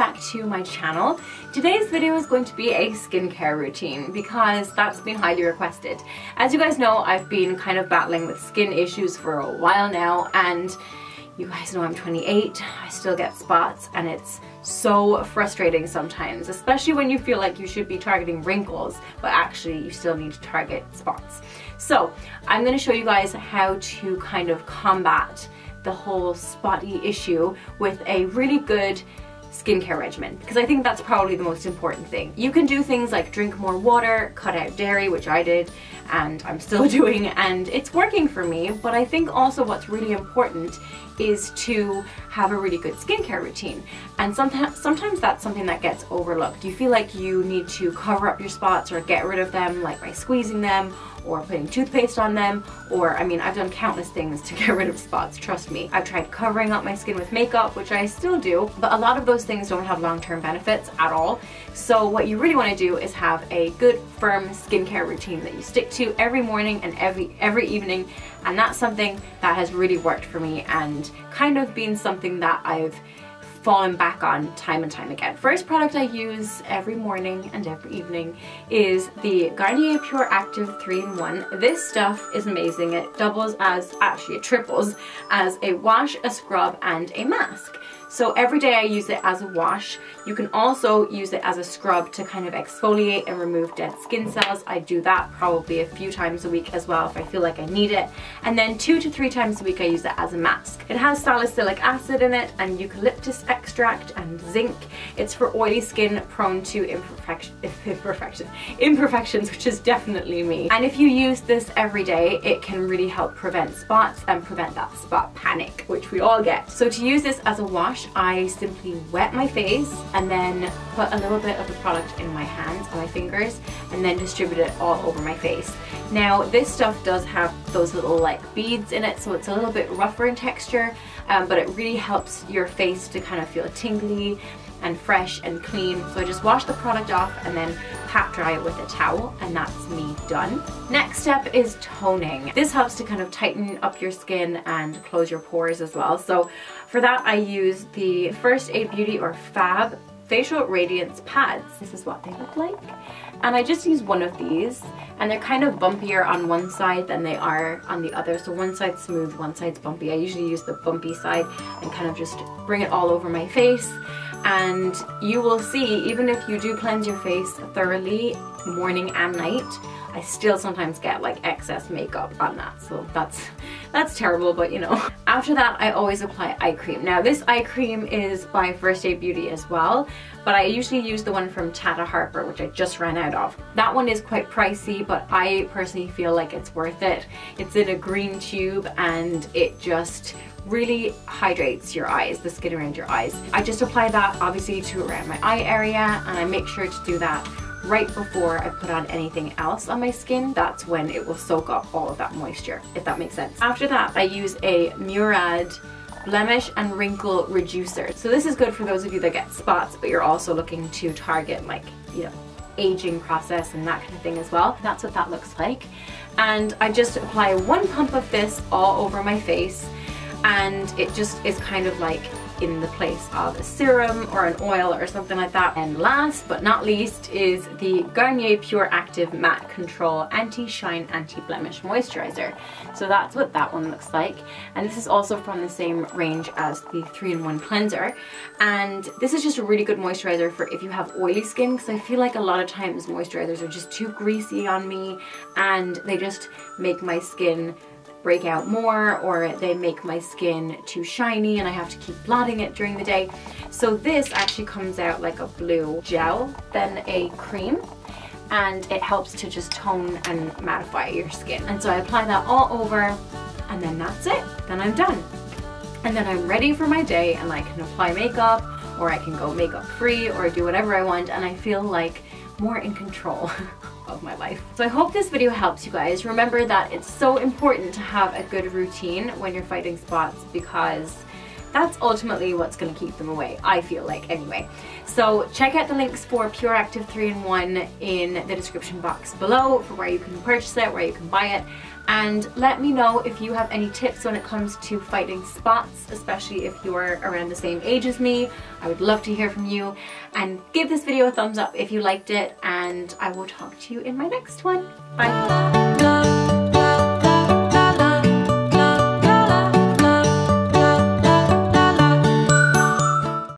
back to my channel. Today's video is going to be a skincare routine because that's been highly requested. As you guys know, I've been kind of battling with skin issues for a while now, and you guys know I'm 28, I still get spots, and it's so frustrating sometimes, especially when you feel like you should be targeting wrinkles, but actually you still need to target spots. So I'm going to show you guys how to kind of combat the whole spotty issue with a really good skincare regimen, because I think that's probably the most important thing. You can do things like drink more water, cut out dairy, which I did and I'm still doing, and it's working for me, but I think also what's really important is to have a really good skincare routine, and sometimes that's something that gets overlooked. You feel like you need to cover up your spots or get rid of them, like by squeezing them or putting toothpaste on them, or I mean, I've done countless things to get rid of spots, trust me. I've tried covering up my skin with makeup, which I still do, but a lot of those things don't have long-term benefits at all. So what you really want to do is have a good firm skincare routine that you stick to every morning and every evening, and that's something that has really worked for me and kind of been something that I've fallen back on time and time again. First product I use every morning and every evening is the Garnier Pure Active 3-in-1. This stuff is amazing. It doubles as, actually it triples, as a wash, a scrub, and a mask. So every day I use it as a wash. You can also use it as a scrub to kind of exfoliate and remove dead skin cells. I do that probably a few times a week as well if I feel like I need it. And then 2 to 3 times a week I use it as a mask. It has salicylic acid in it and eucalyptus extract and zinc. It's for oily skin prone to imperfections, which is definitely me. And if you use this every day, it can really help prevent spots and prevent that spot panic, which we all get. So to use this as a wash, I simply wet my face and then put a little bit of the product in my hands, on my fingers, and then distribute it all over my face. Now this stuff does have those little like beads in it, so it's a little bit rougher in texture, but it really helps your face to kind of feel tingly and fresh and clean. So I just wash the product off and then pat dry it with a towel, and that's me done. Next step is toning. This helps to kind of tighten up your skin and close your pores as well. So for that I use the First Aid Beauty or Fab Facial Radiance Pads. This is what they look like. And I just use one of these, and they're kind of bumpier on one side than they are on the other. So one side's smooth, one side's bumpy. I usually use the bumpy side and kind of just bring it all over my face. And you will see, even if you do cleanse your face thoroughly morning and night, I still sometimes get like excess makeup on that, so that's terrible, but you know. After that I always apply eye cream. Now this eye cream is by First Aid Beauty as well, but I usually use the one from Tata Harper, which I just ran out of. That one is quite pricey, but I personally feel like it's worth it. It's in a green tube and it just really hydrates your eyes, the skin around your eyes. I just apply that obviously to around my eye area, and I make sure to do that right before I put on anything else on my skin. That's when it will soak up all of that moisture, if that makes sense. After that I use a Murad blemish and wrinkle reducer. So this is good for those of you that get spots, but you're also looking to target, like, you know, aging process and that kind of thing as well. That's what that looks like. And I just apply one pump of this all over my face, and it just is kind of like in the place of a serum or an oil or something like that. And last but not least is the Garnier Pure Active Matte Control Anti-Shine Anti-Blemish Moisturizer. So that's what that one looks like, and this is also from the same range as the 3-in-1 cleanser, and this is just a really good moisturizer for if you have oily skin, because I feel like a lot of times moisturizers are just too greasy on me and they just make my skin break out more, or they make my skin too shiny and I have to keep blotting it during the day. So this actually comes out like a blue gel, then a cream, and it helps to just tone and mattify your skin. And so I apply that all over, and then that's it. Then I'm done. And then I'm ready for my day, and I can apply makeup, or I can go makeup free, or do whatever I want, and I feel like more in control of my life. So I hope this video helps you guys. Remember that it's so important to have a good routine when you're fighting spots, because that's ultimately what's going to keep them away, I feel like, anyway. So check out the links for Pure Active 3-in-1 in the description box below for where you can purchase it, where you can buy it. And let me know if you have any tips when it comes to fighting spots, especially if you're around the same age as me. I would love to hear from you. And give this video a thumbs up if you liked it, and I will talk to you in my next one. Bye!